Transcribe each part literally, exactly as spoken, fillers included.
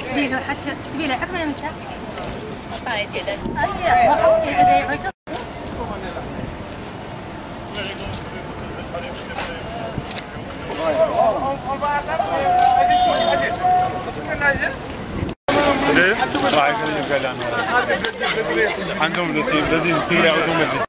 سبيله حتى سبيله أكمل من شاف. طيب جدا. عندهم لطيف لازم تيجي عندهم لطيف.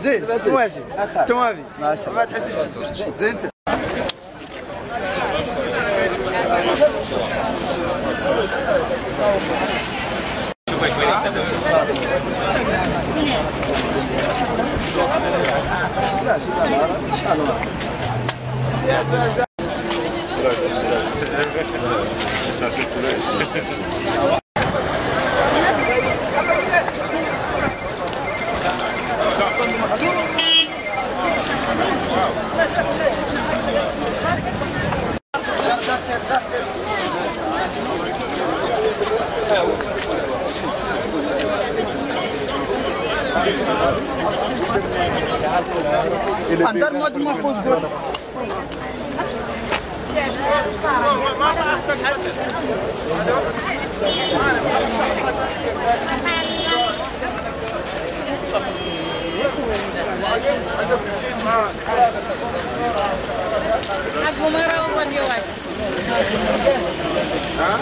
زين توازي توازي ما شاء الله ما تحسبش زين انت أندر مود المحفوظ دول حقهم يراوغوا اليواش ها؟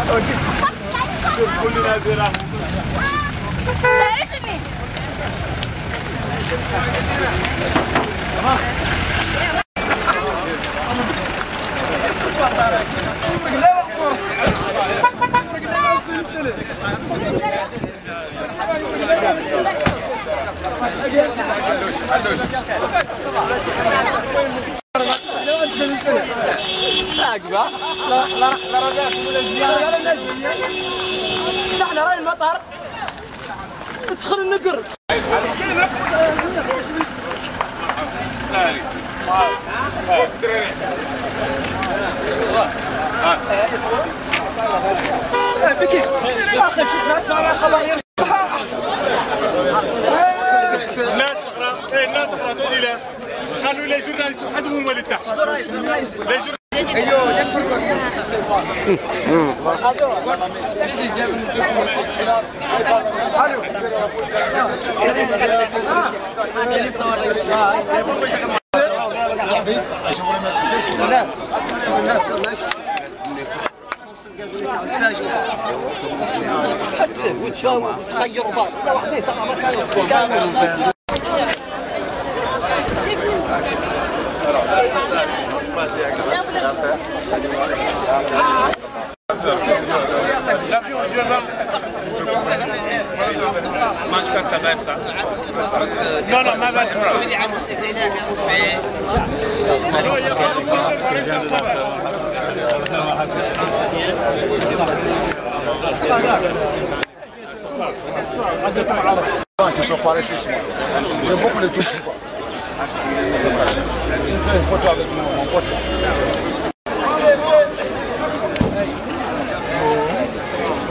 تدخل النقر بكي اخي شفت راس على خبر يرجع لا تقرا لا تقرا لا خلوا لي جورناليست وحدهم هما اللي تحت ايوه لا حتى وتشاور وتغير بعض اذا وحده ترى ما كان Moi je crois que ça va être ça. Non, non, ma vache, voilà. qui sont par ici ce matin. J'aime beaucoup les trucs qui vont. J'ai fait une photo avec mon, mon pote.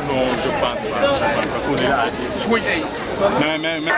Non, je pense pas. Je pense pas. Oui. Mais, mais, mais.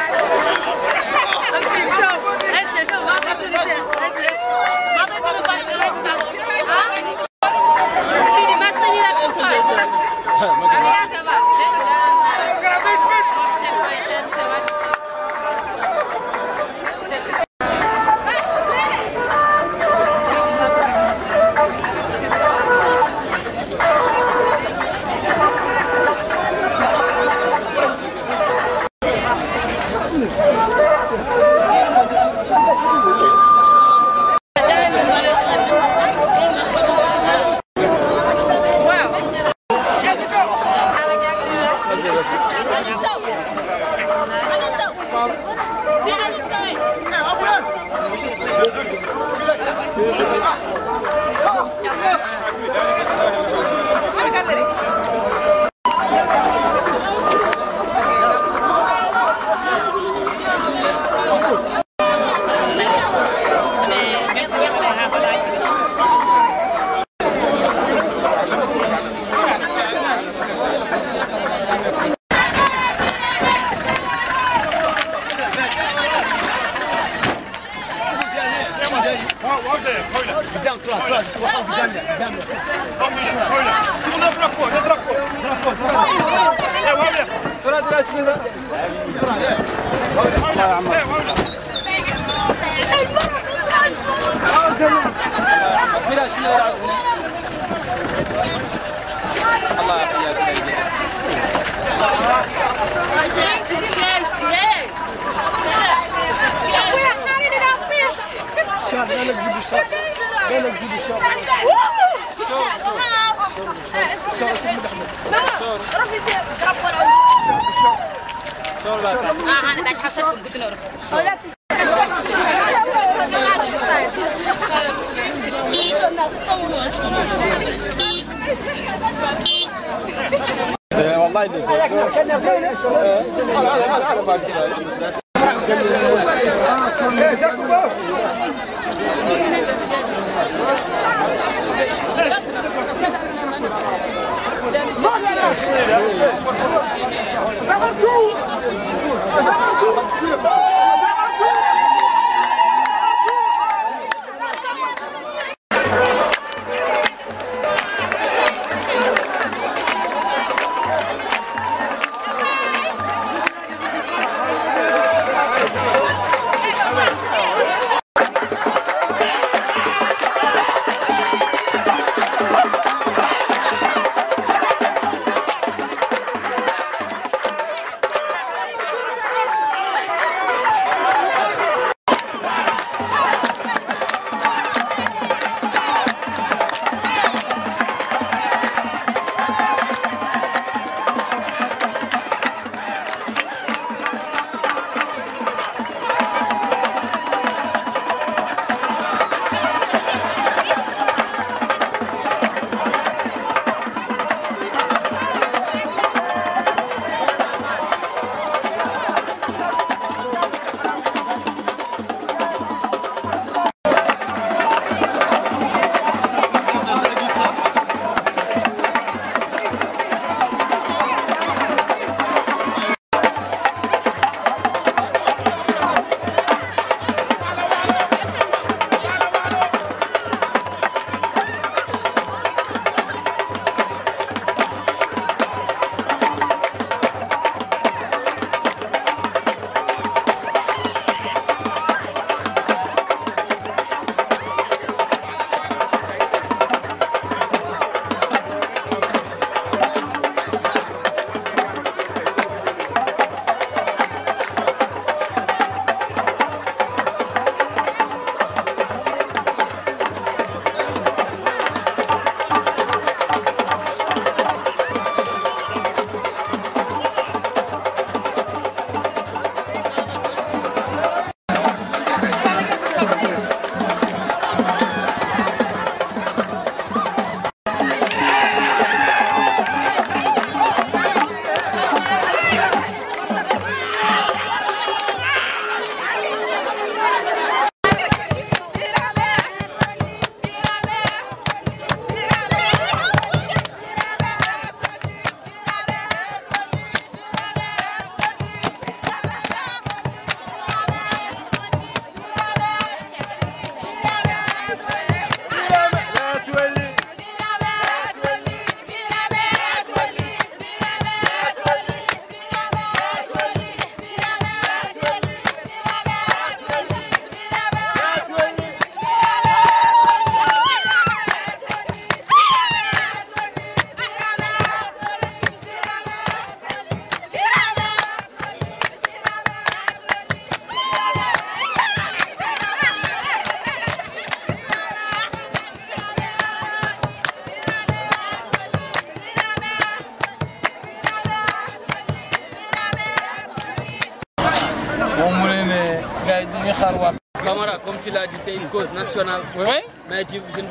Camara, comme tu l'as dit, c'est une cause nationale. Oui. Mais tu, je...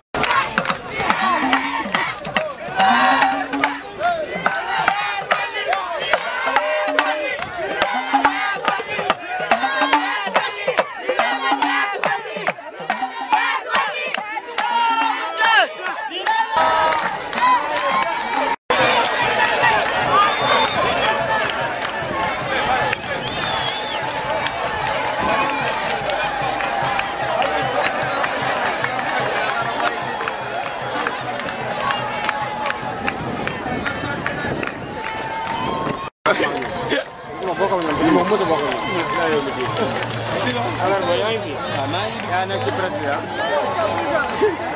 أنا كنت برسميها.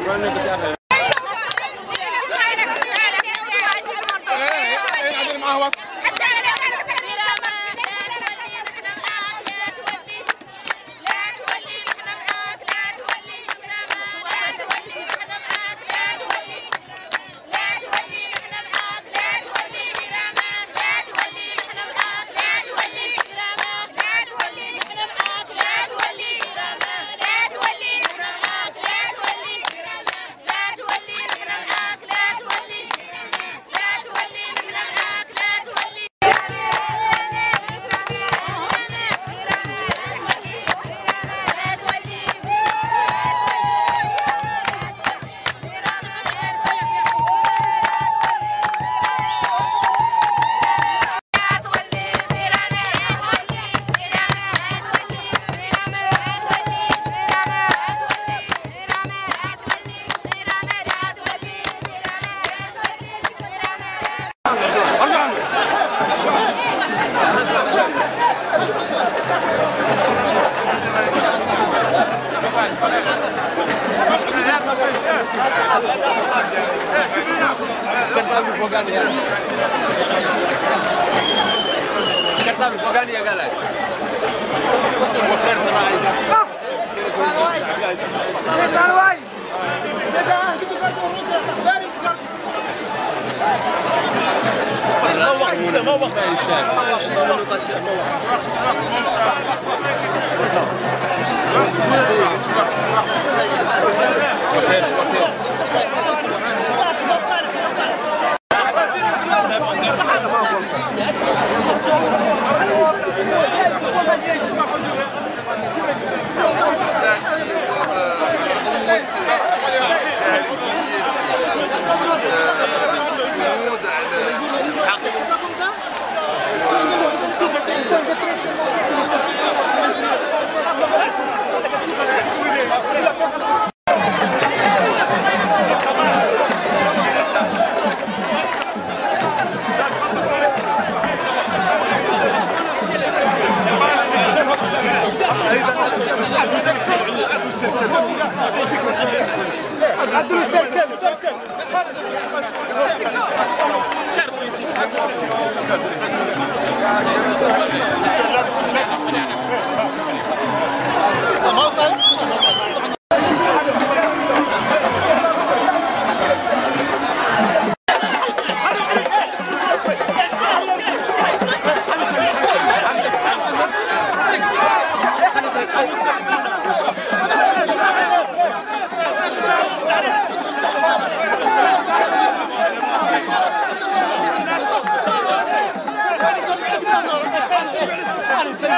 أنا كنت أعرف.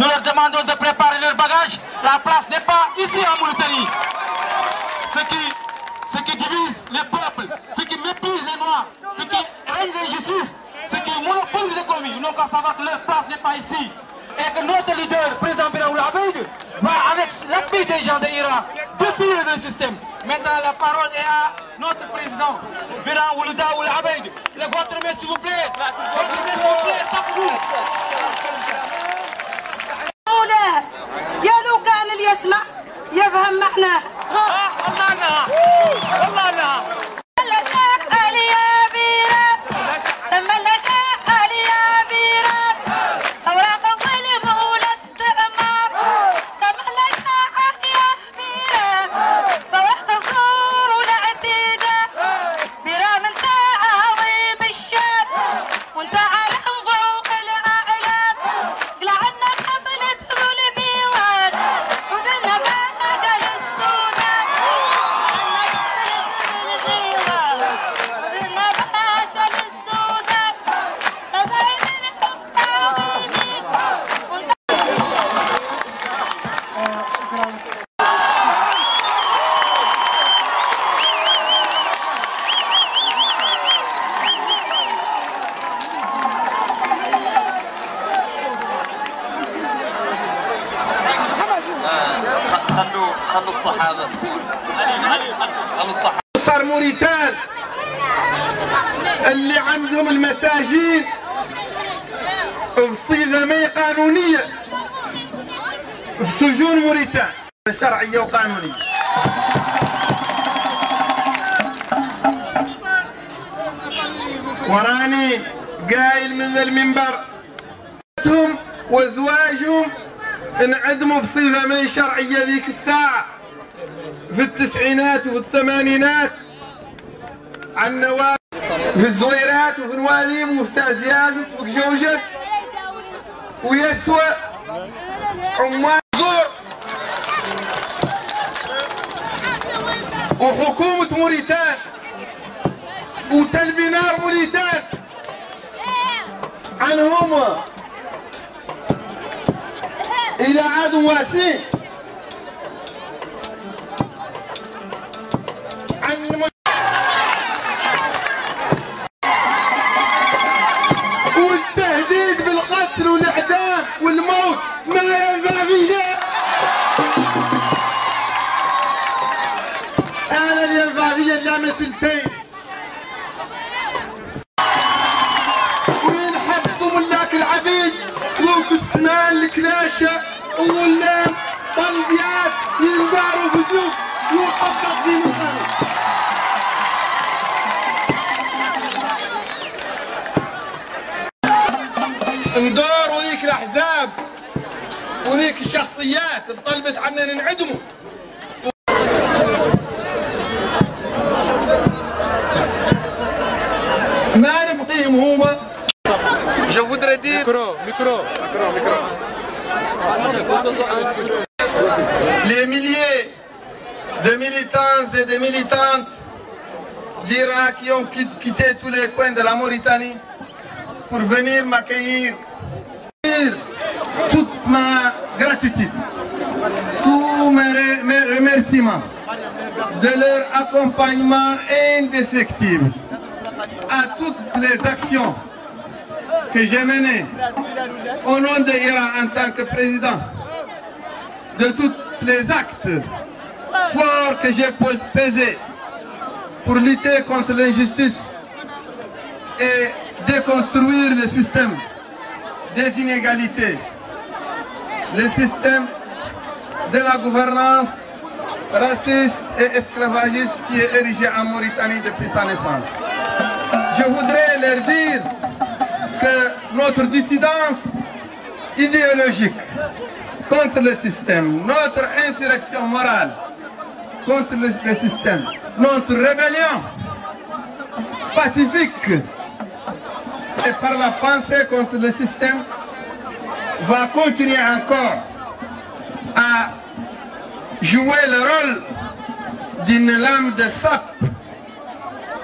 Nous leur demandons de préparer leurs bagages. La place n'est pas ici en Mauritanie. Ce qui, ce qui divise les peuples, ce qui méprise les Noirs, ce qui règne l'injustice, ce qui monopolise l'économie. Donc à savoir que leur place n'est pas ici. Et que notre leader, président Biraoul Abid, va avec l'appui des gens de l'I R A définir le système. Maintenant la parole est à notre président, Biraoul Daoul Abid. Le votre main s'il vous plaît. Votre main s'il vous plaît, ça pour vous. يا لو كان اللي يسمع يفهم معناه. والله والله لا خلوا الصحابة خلوا الصحابة صار موريتان اللي عندهم المساجين بصيغة ما قانونية في سجون موريتان شرعية وقانونية. وراني قايل من المنبر وزواجهم انعدموا بصيغه ما شرعيه ذيك الساعه في التسعينات وفي الثمانينات على النواب في الزويرات وفي نواليب وفي تعزيازت وفي جوجت ويسوى عمان زور. وحكومه موريتان وتلبينار موريتان عنهم إلى عاد واسع عن والتهديد بالقتل والإعدام والموت ما ينفع فيا. أنا اللي ينفع فيا إلا مسألتين، وين حبسوا ملاك العبيد وكنت سمان الكلاشة واللام طلبيات ينزاروا بدوك ويحقق دين الخارج. ندوروا ذيك الأحزاب وذيك الشخصيات اللي طلبت عنا ننعدموا. ما نبقيهم هما جود رديء ميكرو ميكرو ميكرو ميكرو. Les milliers de militants et de militantes d'I R A qui ont quitté tous les coins de la Mauritanie pour venir m'accueillir, toute ma gratitude, tous mes remerciements de leur accompagnement indéfectible à toutes les actions que j'ai mené au nom de l'I R A en tant que président, de tous les actes forts que j'ai pesés pour lutter contre l'injustice et déconstruire le système des inégalités, le système de la gouvernance raciste et esclavagiste qui est érigé en Mauritanie depuis sa naissance. Je voudrais leur dire que notre dissidence idéologique contre le système, notre insurrection morale contre le, le système, notre rébellion pacifique et par la pensée contre le système va continuer encore à jouer le rôle d'une lame de sape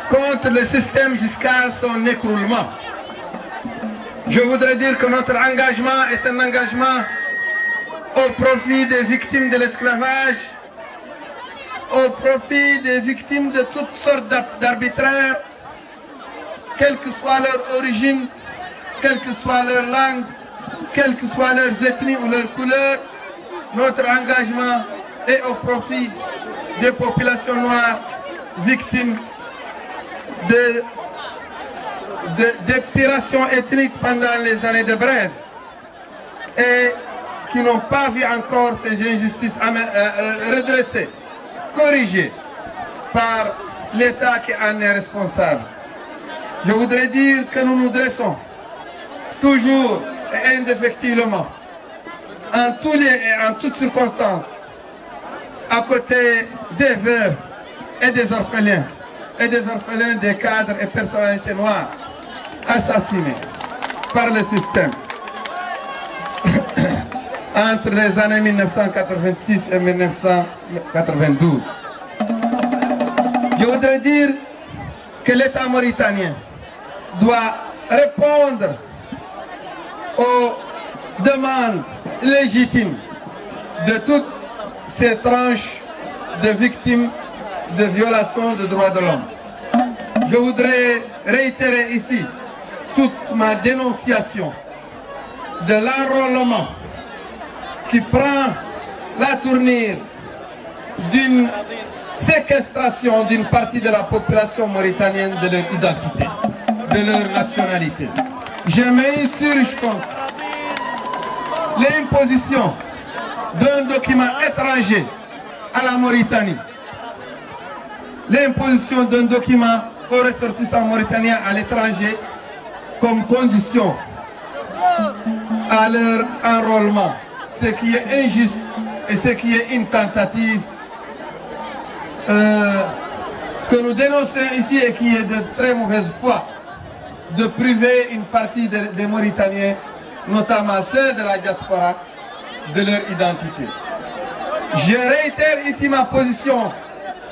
contre le système jusqu'à son écroulement. Je voudrais dire que notre engagement est un engagement au profit des victimes de l'esclavage, au profit des victimes de toutes sortes d'arbitraires, quelle que soit leur origine, quelle que soit leur langue, quelles que soient leurs ethnies ou leurs couleurs. Notre engagement est au profit des populations noires victimes de, de, d'épuration ethnique pendant les années de Brest et qui n'ont pas vu encore ces injustices redressées, corrigées par l'État qui en est responsable. Je voudrais dire que nous nous dressons toujours et indéfectiblement, en tous lieux et en toutes circonstances, à côté des veuves et des orphelins, et des orphelins des cadres et personnalités noires assassinés par le système entre les années mille neuf cent quatre-vingt-six et mille neuf cent quatre-vingt-douze. Je voudrais dire que l'État mauritanien doit répondre aux demandes légitimes de toutes ces tranches de victimes de violations des droits de l'homme. Je voudrais réitérer ici toute ma dénonciation de l'enrôlement qui prend la tournure d'une séquestration d'une partie de la population mauritanienne de leur identité, de leur nationalité. Je m'insurge contre l'imposition d'un document étranger à la Mauritanie, l'imposition d'un document aux ressortissants mauritaniens à l'étranger comme condition à leur enrôlement, ce qui est injuste et ce qui est une tentative euh, que nous dénonçons ici et qui est de très mauvaise foi, de priver une partie des de Mauritaniens, notamment ceux de la diaspora, de leur identité. Je réitère ici ma position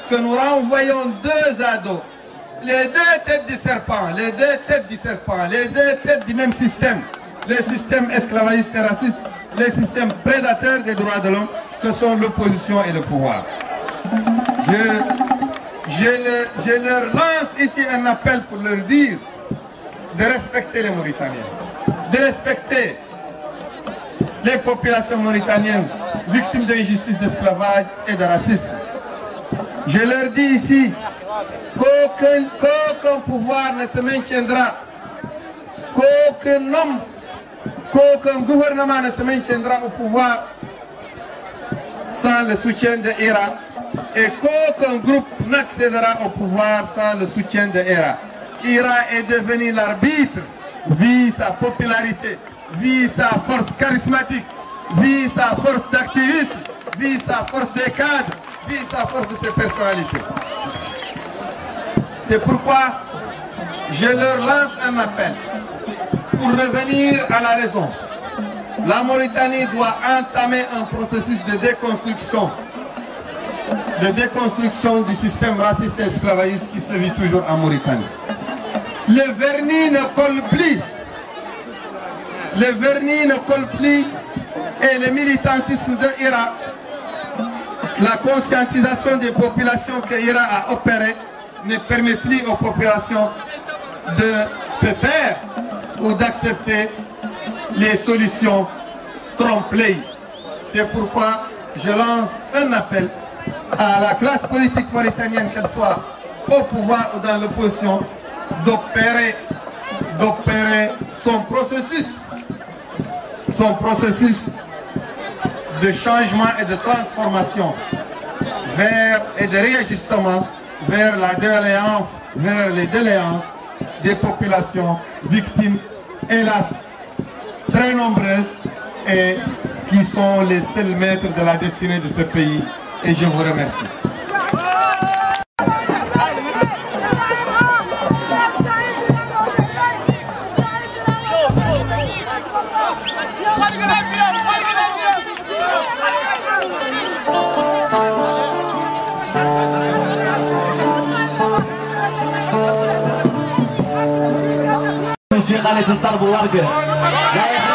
que nous renvoyons deux ados, les deux têtes du serpent, les deux têtes du serpent, les deux têtes du même système, les systèmes esclavagistes et racistes, les systèmes prédateurs des droits de l'homme que sont l'opposition et le pouvoir. Je, je, le, je leur lance ici un appel pour leur dire de respecter les Mauritaniens, de respecter les populations mauritaniennes victimes d'injustice, d'esclavage et de racisme. Je leur dis ici qu'aucun qu'aucun pouvoir ne se maintiendra, qu'aucun homme, qu'aucun gouvernement ne se maintiendra au pouvoir sans le soutien de l'I R A et qu'aucun groupe n'accédera au pouvoir sans le soutien de l'I R A. l'I R A est devenu l'arbitre, vit sa popularité, vit sa force charismatique, vit sa force d'activisme, vit sa force des cadres, vit sa force de ses personnalités. C'est pourquoi je leur lance un appel pour revenir à la raison. La Mauritanie doit entamer un processus de déconstruction, de déconstruction du système raciste et esclavagiste qui se vit toujours en Mauritanie. Le vernis ne colle plus. Le vernis ne colle plus et le militantisme de l'I R A, la conscientisation des populations que l'I R A a opérées ne permet plus aux populations de se taire ou d'accepter les solutions trompe-l'œil. C'est pourquoi je lance un appel à la classe politique mauritanienne, qu'elle soit au pouvoir ou dans l'opposition, d'opérer d'opérer son processus son processus de changement et de transformation vers et de réajustement vers la déléance, vers les déléances des populations victimes, hélas, très nombreuses et qui sont les seuls maîtres de la destinée de ce pays. Et je vous remercie. الشيخ علي تضرب ورقه